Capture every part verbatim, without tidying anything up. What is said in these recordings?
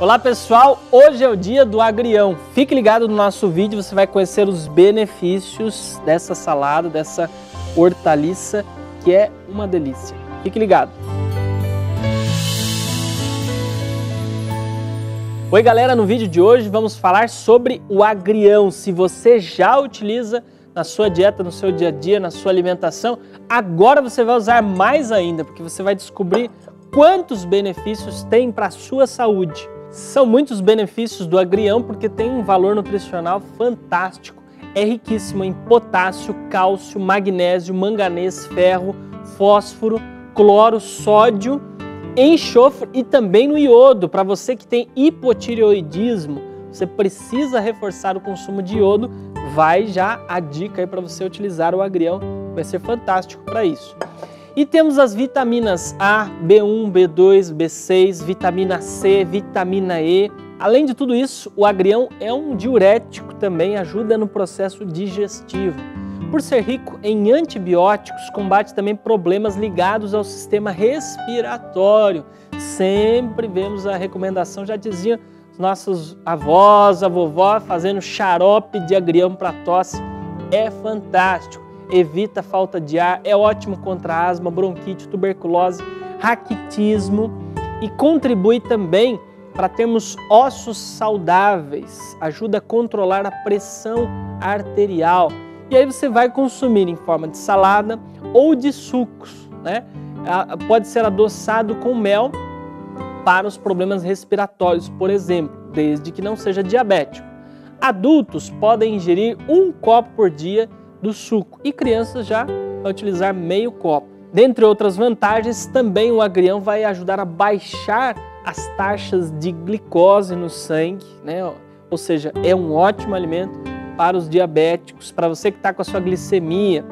Olá pessoal, hoje é o dia do agrião. Fique ligado no nosso vídeo, você vai conhecer os benefícios dessa salada, dessa hortaliça, que é uma delícia. Fique ligado. Oi galera, no vídeo de hoje vamos falar sobre o agrião. Se você já utiliza na sua dieta, no seu dia a dia, na sua alimentação, agora você vai usar mais ainda, porque você vai descobrir quantos benefícios tem para a sua saúde. São muitos benefícios do agrião porque tem um valor nutricional fantástico, é riquíssimo em potássio, cálcio, magnésio, manganês, ferro, fósforo, cloro, sódio, enxofre e também no iodo. Para você que tem hipotireoidismo, você precisa reforçar o consumo de iodo, vai já a dica aí para você utilizar o agrião, vai ser fantástico para isso. E temos as vitaminas A, B um, B dois, B seis, vitamina C, vitamina E. Além de tudo isso, o agrião é um diurético também, ajuda no processo digestivo. Por ser rico em antibióticos, combate também problemas ligados ao sistema respiratório. Sempre vemos a recomendação, já diziam nossos avós, a vovó, fazendo xarope de agrião para tosse. É fantástico. Evita a falta de ar, é ótimo contra asma, bronquite, tuberculose, raquitismo e contribui também para termos ossos saudáveis, ajuda a controlar a pressão arterial. E aí você vai consumir em forma de salada ou de sucos, né? Pode ser adoçado com mel para os problemas respiratórios, por exemplo, desde que não seja diabético. Adultos podem ingerir um copo por dia do suco e crianças já vai utilizar meio copo. Dentre outras vantagens, também o agrião vai ajudar a baixar as taxas de glicose no sangue, né? Ou seja, é um ótimo alimento para os diabéticos, para você que está com a sua glicemia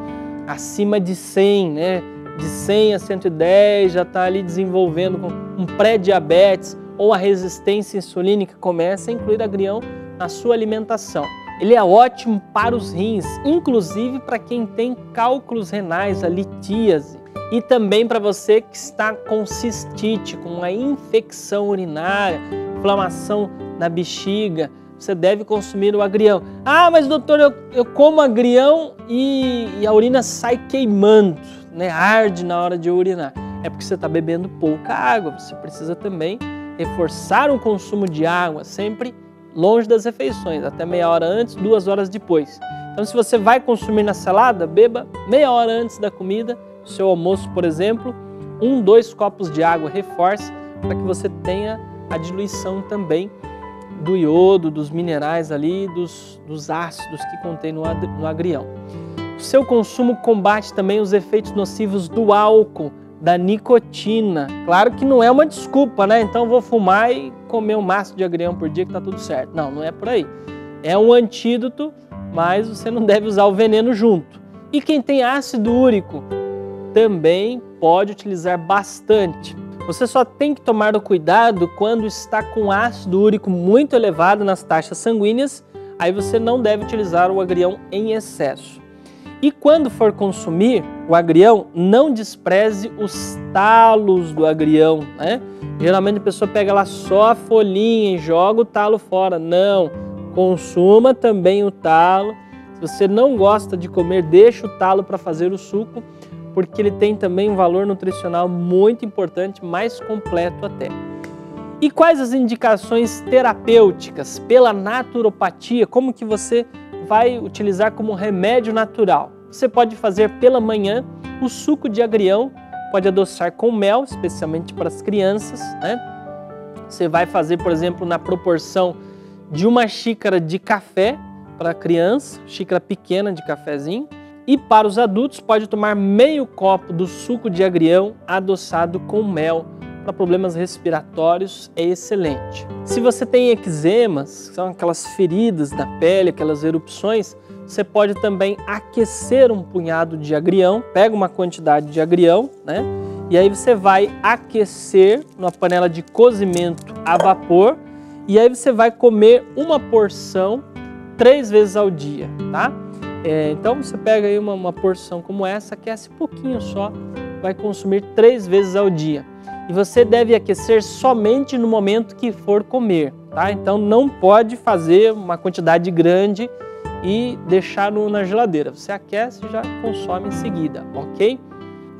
acima de cem, né? De cem a cento e dez, já está ali desenvolvendo um pré-diabetes ou a resistência insulínica, começa a incluir agrião na sua alimentação. Ele é ótimo para os rins, inclusive para quem tem cálculos renais, a litíase. E também para você que está com cistite, com uma infecção urinária, inflamação na bexiga, você deve consumir o agrião. Ah, mas doutor, eu, eu como agrião e, e a urina sai queimando, né? Arde na hora de urinar. É porque você está bebendo pouca água, você precisa também reforçar o consumo de água, sempre longe das refeições, até meia hora antes, duas horas depois. Então, se você vai consumir na salada, beba meia hora antes da comida, seu almoço, por exemplo, um, dois copos de água, reforce, para que você tenha a diluição também do iodo, dos minerais ali, dos, dos ácidos que contém no, no agrião. O seu consumo combate também os efeitos nocivos do álcool, da nicotina. Claro que não é uma desculpa, né? Então vou fumar e comer um maço de agrião por dia que tá tudo certo. Não, não é por aí. É um antídoto, mas você não deve usar o veneno junto. E quem tem ácido úrico também pode utilizar bastante. Você só tem que tomar o cuidado quando está com ácido úrico muito elevado nas taxas sanguíneas, aí você não deve utilizar o agrião em excesso. E quando for consumir o agrião, não despreze os talos do agrião, né? Geralmente a pessoa pega lá só a folhinha e joga o talo fora. Não, consuma também o talo. Se você não gosta de comer, deixa o talo para fazer o suco, porque ele tem também um valor nutricional muito importante, mais completo até. E quais as indicações terapêuticas pela naturopatia? Como que você vai utilizar como remédio natural? Você pode fazer pela manhã o suco de agrião, pode adoçar com mel, especialmente para as crianças, né? Você vai fazer, por exemplo, na proporção de uma xícara de café para a criança, xícara pequena de cafezinho. E para os adultos, pode tomar meio copo do suco de agrião adoçado com mel. Para problemas respiratórios é excelente. Se você tem eczemas, que são aquelas feridas da pele, aquelas erupções, você pode também aquecer um punhado de agrião, pega uma quantidade de agrião, né? E aí você vai aquecer numa panela de cozimento a vapor e aí você vai comer uma porção três vezes ao dia, tá? É, então você pega aí uma, uma porção como essa, aquece pouquinho só, vai consumir três vezes ao dia. e você deve aquecer somente no momento que for comer, tá? Então não pode fazer uma quantidade grande e deixar no, na geladeira. Você aquece e já consome em seguida, ok?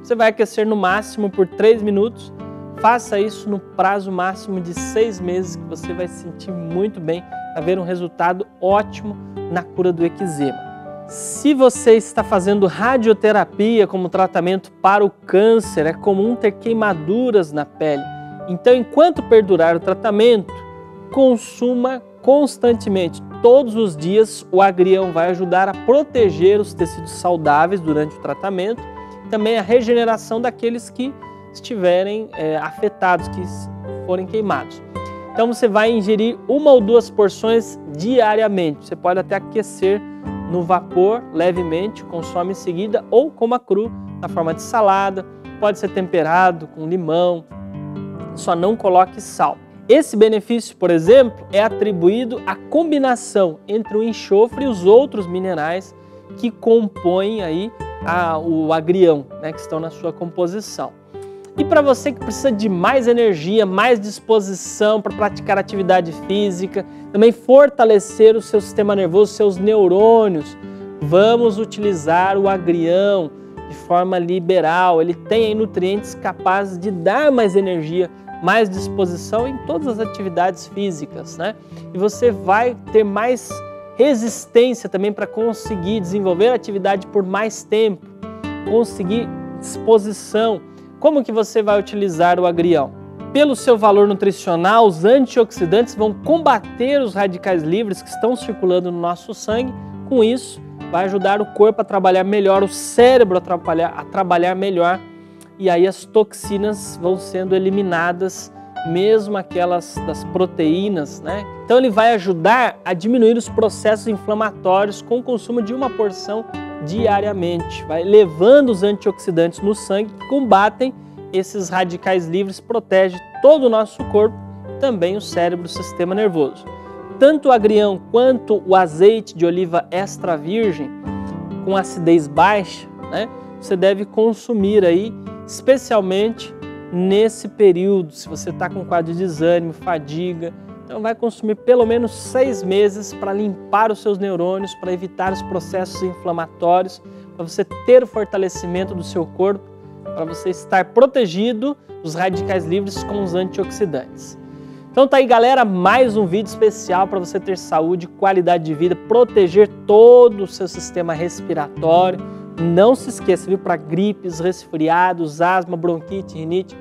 Você vai aquecer no máximo por três minutos. Faça isso no prazo máximo de seis meses, que você vai se sentir muito bem, vai ver um resultado ótimo na cura do eczema. Se você está fazendo radioterapia como tratamento para o câncer, é comum ter queimaduras na pele. Então, enquanto perdurar o tratamento, consuma constantemente. Todos os dias, o agrião vai ajudar a proteger os tecidos saudáveis durante o tratamento e também a regeneração daqueles que estiverem é, afetados, que forem queimados. Então, você vai ingerir uma ou duas porções diariamente. Você pode até aquecer no vapor, levemente, consome em seguida, ou coma cru, na forma de salada, pode ser temperado com limão, só não coloque sal. Esse benefício, por exemplo, é atribuído à combinação entre o enxofre e os outros minerais que compõem aí a, o agrião, né, que estão na sua composição. E para você que precisa de mais energia, mais disposição para praticar atividade física, também fortalecer o seu sistema nervoso, seus neurônios, vamos utilizar o agrião de forma liberal. Ele tem aí nutrientes capazes de dar mais energia, mais disposição em todas as atividades físicas, né? E você vai ter mais resistência também para conseguir desenvolver a atividade por mais tempo, conseguir disposição. Como que você vai utilizar o agrião? Pelo seu valor nutricional, os antioxidantes vão combater os radicais livres que estão circulando no nosso sangue. Com isso, vai ajudar o corpo a trabalhar melhor, o cérebro a trabalhar, a trabalhar melhor. E aí as toxinas vão sendo eliminadas, mesmo aquelas das proteínas, né? Então ele vai ajudar a diminuir os processos inflamatórios com o consumo de uma porção diariamente, vai levando os antioxidantes no sangue que combatem esses radicais livres, protege todo o nosso corpo, também o cérebro, o sistema nervoso. Tanto o agrião quanto o azeite de oliva extra virgem, com acidez baixa, né, você deve consumir aí, especialmente nesse período, se você está com quadro de desânimo, fadiga. Então vai consumir pelo menos seis meses para limpar os seus neurônios, para evitar os processos inflamatórios, para você ter o fortalecimento do seu corpo, para você estar protegido dos radicais livres com os antioxidantes. Então tá aí, galera, mais um vídeo especial para você ter saúde, qualidade de vida, proteger todo o seu sistema respiratório. Não se esqueça, viu, para gripes, resfriados, asma, bronquite, rinite,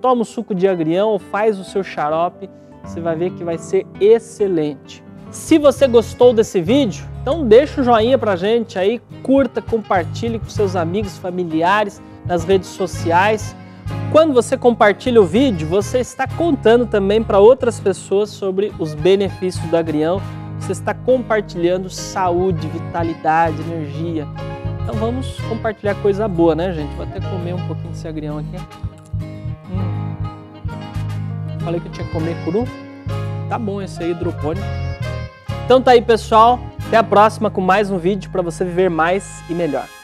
toma o suco de agrião ou faz o seu xarope. Você vai ver que vai ser excelente. Se você gostou desse vídeo, então deixa um joinha pra gente aí, curta, compartilhe com seus amigos, familiares, nas redes sociais. Quando você compartilha o vídeo, você está contando também para outras pessoas sobre os benefícios do agrião. Você está compartilhando saúde, vitalidade, energia. Então vamos compartilhar coisa boa, né, gente? Vou até comer um pouquinho desse agrião aqui. Falei que eu tinha que comer cru. Tá bom esse aí, hidropônico. Então tá aí, pessoal. Até a próxima com mais um vídeo para você viver mais e melhor.